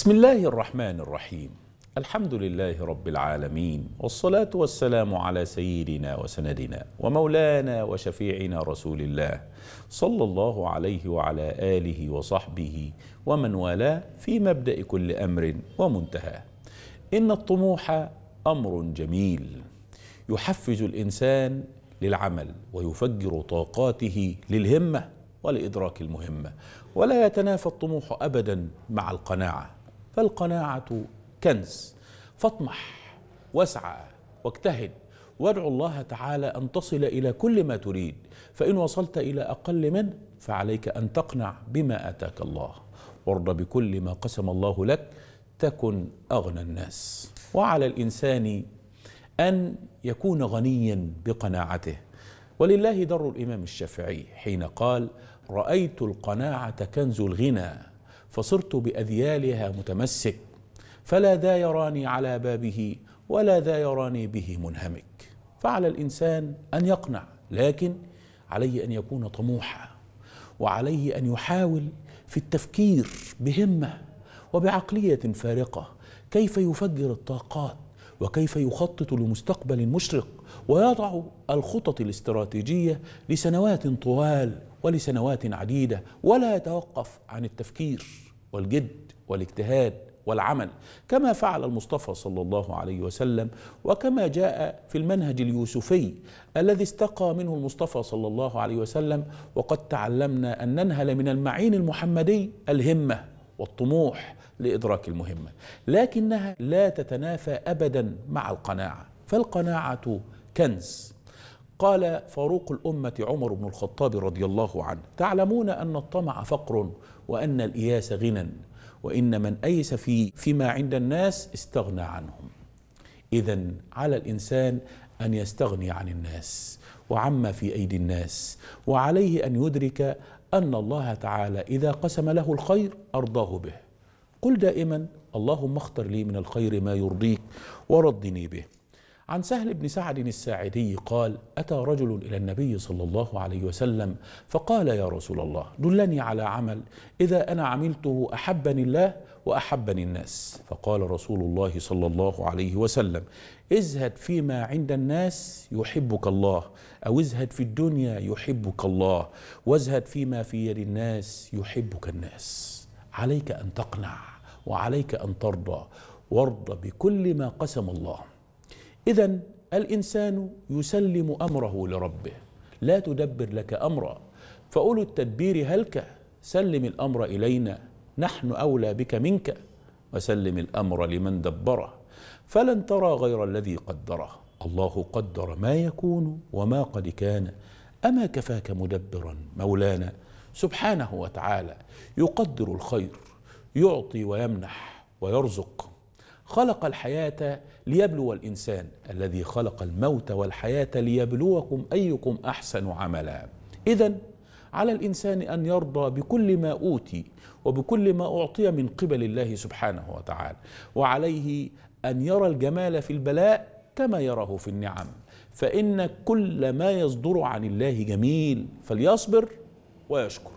بسم الله الرحمن الرحيم. الحمد لله رب العالمين، والصلاة والسلام على سيدنا وسندنا ومولانا وشفيعنا رسول الله صلى الله عليه وعلى آله وصحبه ومن والاه. في مبدأ كل أمر ومنتهى، إن الطموح أمر جميل يحفز الإنسان للعمل ويفجر طاقاته للهمة ولإدراك المهمة، ولا يتنافى الطموح أبدا مع القناعة، فالقناعة كنز، فاطمح واسعى واجتهد وادعو الله تعالى أن تصل إلى كل ما تريد، فإن وصلت إلى أقل منه فعليك أن تقنع بما آتاك الله، وارض بكل ما قسم الله لك تكن أغنى الناس. وعلى الإنسان أن يكون غنيا بقناعته، ولله در الإمام الشافعي حين قال: رأيت القناعة كنز الغنى فصرت بأذيالها متمسك، فلا ذا يراني على بابه ولا ذا يراني به منهمك. فعلى الإنسان أن يقنع، لكن عليه أن يكون طموحا، وعليه أن يحاول في التفكير بهمة وبعقلية فارقة كيف يفجر الطاقات وكيف يخطط لمستقبل مشرق، ويضع الخطط الاستراتيجية لسنوات طوال ولسنوات عديدة، ولا يتوقف عن التفكير والجد والاجتهاد والعمل، كما فعل المصطفى صلى الله عليه وسلم، وكما جاء في المنهج اليوسفي الذي استقى منه المصطفى صلى الله عليه وسلم. وقد تعلمنا أن ننهل من المعين المحمدي الهمة والطموح لإدراك المهمة، لكنها لا تتنافى أبدا مع القناعة، فالقناعة كنز. قال فاروق الأمة عمر بن الخطاب رضي الله عنه: تعلمون أن الطمع فقر وأن الإياس غنى، وإن من أيس فيما عند الناس استغنى عنهم. إذن على الإنسان أن يستغني عن الناس وعما في أيدي الناس، وعليه أن يدرك أن الله تعالى إذا قسم له الخير أرضاه به. قل دائما: اللهم اختر لي من الخير ما يرضيك ورضني به. عن سهل بن سعد الساعدي قال: أتى رجل إلى النبي صلى الله عليه وسلم فقال: يا رسول الله، دلني على عمل إذا أنا عملته أحبني الله وأحبني الناس. فقال رسول الله صلى الله عليه وسلم: ازهد فيما عند الناس يحبك الله، أو ازهد في الدنيا يحبك الله، وازهد فيما في يد الناس يحبك الناس. عليك أن تقنع وعليك أن ترضى، وارض بكل ما قسم الله. إذن الإنسان يسلم أمره لربه، لا تدبر لك أمرا، فأولو التدبير هلك، سلم الأمر إلينا نحن أولى بك منك، وسلم الأمر لمن دبره، فلن ترى غير الذي قدره. الله قدر ما يكون وما قد كان، أما كفاك مدبرا مولانا سبحانه وتعالى، يقدر الخير، يعطي ويمنح ويرزق. خلق الحياة ليبلو الإنسان، الذي خلق الموت والحياة ليبلوكم أيكم أحسن عملا. إذن على الإنسان أن يرضى بكل ما أوتي وبكل ما أعطي من قبل الله سبحانه وتعالى، وعليه أن يرى الجمال في البلاء كما يراه في النعم، فإن كل ما يصدر عن الله جميل، فليصبر ويشكر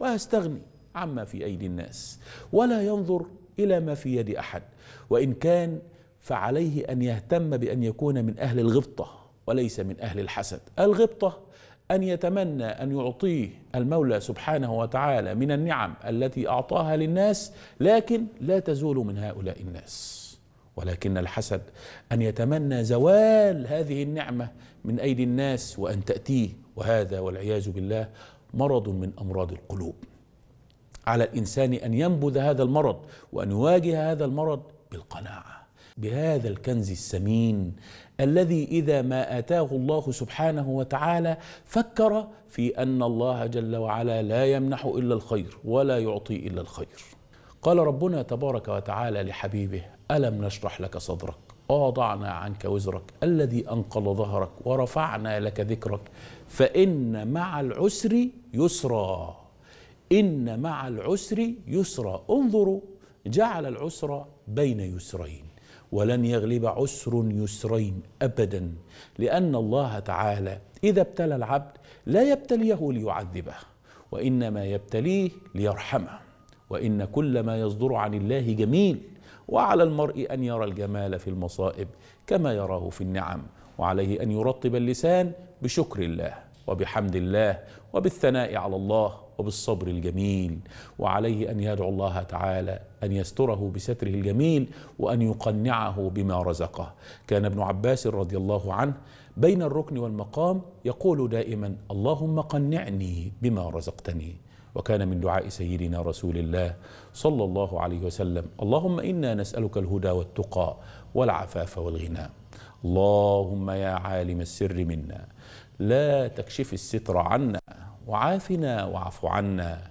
ويستغني عما في أيدي الناس، ولا ينظر إلى ما في يد أحد، وإن كان فعليه أن يهتم بأن يكون من أهل الغبطة وليس من أهل الحسد. الغبطة أن يتمنى أن يعطيه المولى سبحانه وتعالى من النعم التي أعطاها للناس، لكن لا تزول من هؤلاء الناس. ولكن الحسد أن يتمنى زوال هذه النعمة من أيدي الناس وأن تأتيه، وهذا والعياذ بالله مرض من أمراض القلوب. على الإنسان أن ينبذ هذا المرض، وأن يواجه هذا المرض بالقناعة، بهذا الكنز الثمين الذي إذا ما آتاه الله سبحانه وتعالى فكر في أن الله جل وعلا لا يمنح إلا الخير ولا يعطي إلا الخير. قال ربنا تبارك وتعالى لحبيبه: ألم نشرح لك صدرك ووضعنا عنك وزرك الذي أنقض ظهرك ورفعنا لك ذكرك، فإن مع العسر يسرا، إن مع العسر يسرا. انظروا، جعل العسر بين يسرين، ولن يغلب عسر يسرين أبدا، لأن الله تعالى إذا ابتلى العبد لا يبتليه ليعذبه، وإنما يبتليه ليرحمه، وإن كل ما يصدر عن الله جميل، وعلى المرء أن يرى الجمال في المصائب كما يراه في النعم، وعليه أن يرطب اللسان بشكر الله وبحمد الله وبالثناء على الله وبالصبر الجميل، وعليه أن يدعو الله تعالى أن يستره بستره الجميل وأن يقنعه بما رزقه. كان ابن عباس رضي الله عنه بين الركن والمقام يقول دائما: اللهم قنعني بما رزقتني. وكان من دعاء سيدنا رسول الله صلى الله عليه وسلم: اللهم إنا نسألك الهدى والتقى والعفاف والغنى. اللهم يا عالم السر منا لا تكشف الستر عنا، وعافنا واعف عنا،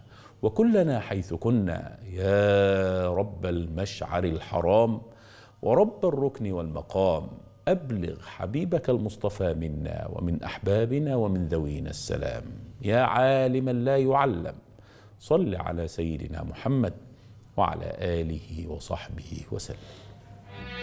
وكلنا حيث كنا، يا رب المشعر الحرام ورب الركن والمقام، أبلغ حبيبك المصطفى منا ومن أحبابنا ومن ذوينا السلام. يا عالما لا يعلم، صل على سيدنا محمد وعلى آله وصحبه وسلم.